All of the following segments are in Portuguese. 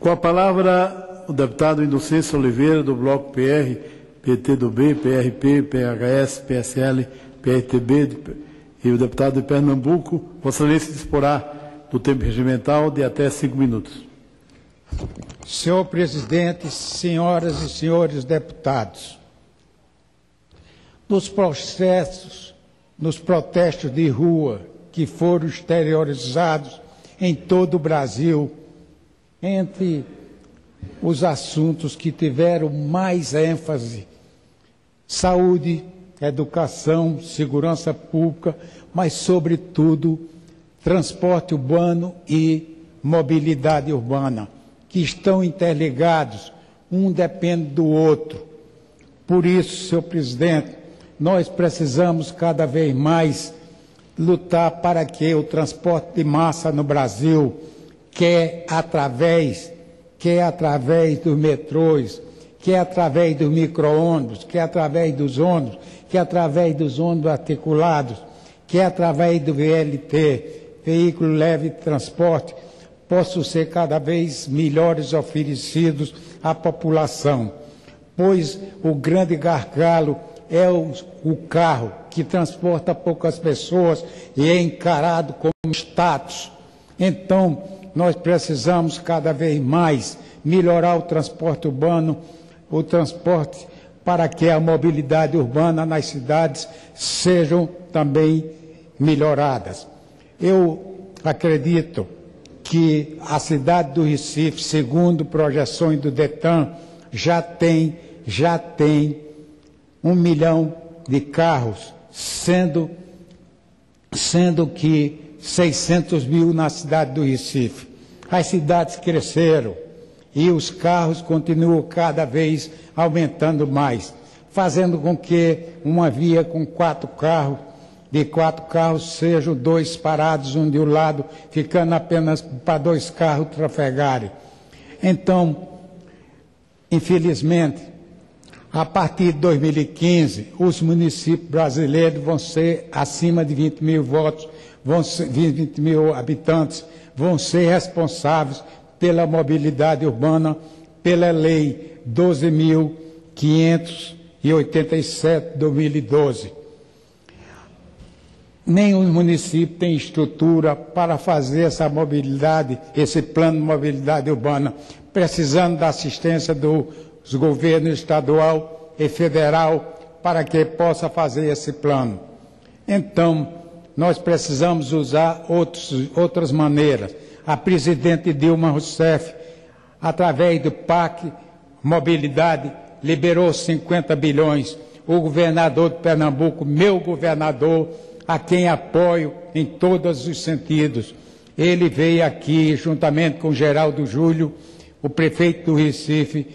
Com a palavra, o deputado Inocêncio Oliveira, do Bloco PR, PTdoB, PRP, PHS, PSL, PRTB e o deputado de Pernambuco. Vossa Excelência disporá do tempo regimental de até 5 minutos. Senhor presidente, senhoras e senhores deputados, nos protestos de rua que foram exteriorizados em todo o Brasil, entre os assuntos que tiveram mais ênfase, saúde, educação, segurança pública, mas, sobretudo, transporte urbano e mobilidade urbana, que estão interligados, um depende do outro. Por isso, senhor presidente, nós precisamos cada vez mais lutar para que o transporte de massa no Brasil, que é através dos metrôs, que é através dos micro-ônibus, que é através dos ônibus, que é através dos ônibus articulados, que é através do VLT, veículo leve de transporte, possam ser cada vez melhores oferecidos à população, pois o grande gargalo é o carro, que transporta poucas pessoas e é encarado como status. Então, nós precisamos cada vez mais melhorar o transporte urbano, o transporte para que a mobilidade urbana nas cidades sejam também melhoradas. Eu acredito que a cidade do Recife, segundo projeções do Detran, já tem 1 milhão de carros, sendo que 600 mil na cidade do Recife. As cidades cresceram e os carros continuam cada vez aumentando mais, fazendo com que uma via com 4 carros, de 4 carros, sejam 2 parados, um de um lado, ficando apenas para 2 carros trafegarem. Então, infelizmente, a partir de 2015, os municípios brasileiros vão ser acima de 20 mil habitantes, vão ser responsáveis pela mobilidade urbana, pela Lei 12.587 de 2012. Nenhum município tem estrutura para fazer essa mobilidade, esse plano de mobilidade urbana, precisando da assistência dos governos estadual e federal para que possa fazer esse plano. Então, nós precisamos usar outras maneiras. A presidente Dilma Rousseff, através do PAC Mobilidade, liberou 50 bilhões. O governador de Pernambuco, meu governador, a quem apoio em todos os sentidos, ele veio aqui, juntamente com Geraldo Júlio, o prefeito do Recife,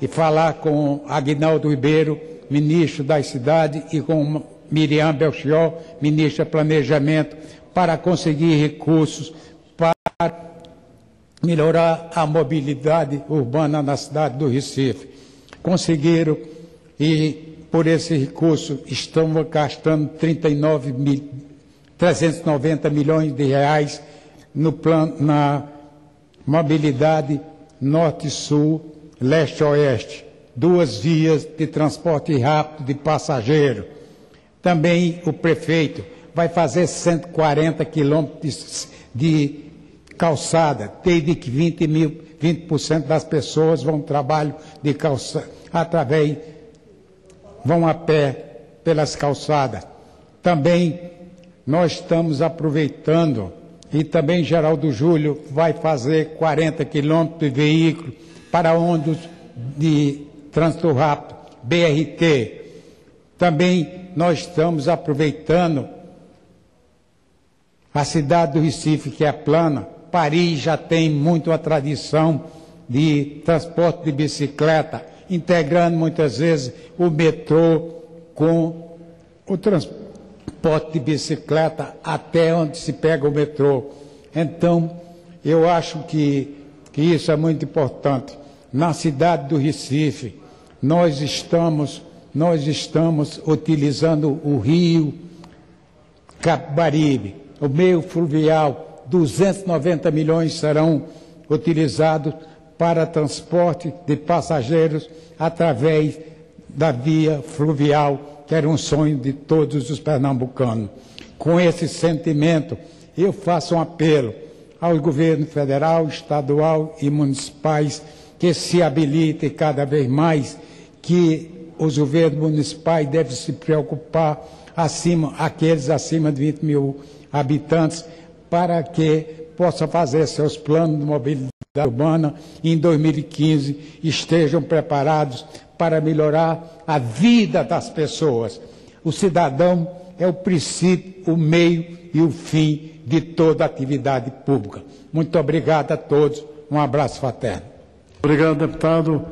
e falar com Aguinaldo Ribeiro, ministro da Cidade, e com Miriam Belchior, ministra do Planejamento, para conseguir recursos para melhorar a mobilidade urbana na cidade do Recife. Conseguiram, e por esse recurso estão gastando 390 milhões de reais no plano, na mobilidade norte-sul, leste-oeste, 2 vias de transporte rápido de passageiro. Também o prefeito vai fazer 140 quilômetros de calçada, desde que 20% das pessoas vão trabalho de calçada, vão a pé pelas calçadas. Também nós estamos aproveitando, e também Geraldo Júlio vai fazer 40 quilômetros de veículo para ônibus de trânsito rápido, BRT. Também nós estamos aproveitando a cidade do Recife, que é plana. Paris já tem muito a tradição de transporte de bicicleta, integrando muitas vezes o metrô com o transporte de bicicleta até onde se pega o metrô. Então, eu acho que isso é muito importante. Na cidade do Recife, nós estamos utilizando o rio Capibaribe, o meio fluvial, 290 milhões serão utilizado para transporte de passageiros através da via fluvial, que era um sonho de todos os pernambucanos. Com esse sentimento, eu faço um apelo aos governos federal, estadual e municipais que se habilitem cada vez mais, que os governos municipais devem se preocupar aqueles acima de 20 mil habitantes, para que possam fazer seus planos de mobilidade urbana e em 2015 estejam preparados para melhorar a vida das pessoas. O cidadão é o princípio, o meio e o fim de toda atividade pública. Muito obrigado a todos. Um abraço fraterno. Obrigado, deputado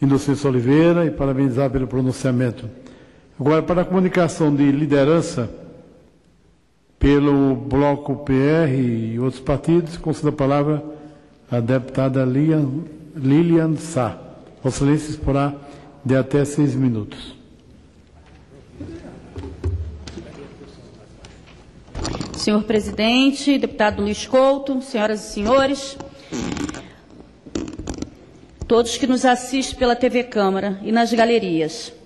Inocêncio Oliveira, e parabenizar pelo pronunciamento. Agora, para a comunicação de liderança, pelo Bloco PR e outros partidos, concedo a palavra à deputada Lilian Sá. Vossa Excelência exporá de até 6 minutos. Senhor presidente, deputado Luiz Couto, senhoras e senhores, todos que nos assistem pela TV Câmara e nas galerias.